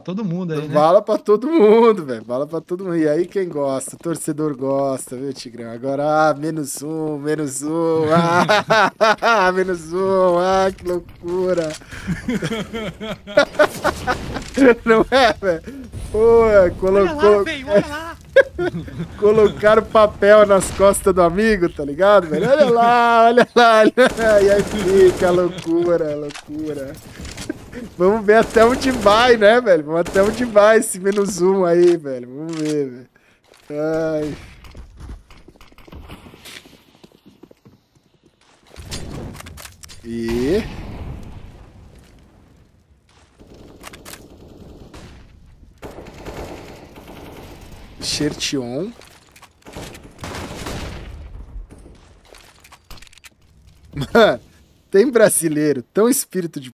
todo mundo aí, né? Bala pra todo mundo, velho. Bala pra todo mundo. E aí quem gosta? Torcedor gosta, viu, Tigrão? Agora, menos um. Ah, menos um. Ah, que loucura. Não é, velho? Pô, colocou... Olha lá, véio, olha lá. Colocaram papel nas costas do amigo, tá ligado, velho? Olha lá, olha lá, olha lá. E aí fica loucura, loucura. Vamos ver até onde vai, né, velho? Vamos até onde vai esse menos um aí, velho. Vamos ver, velho. Ai. E... Chertion. Mano, tem brasileiro tão espírito de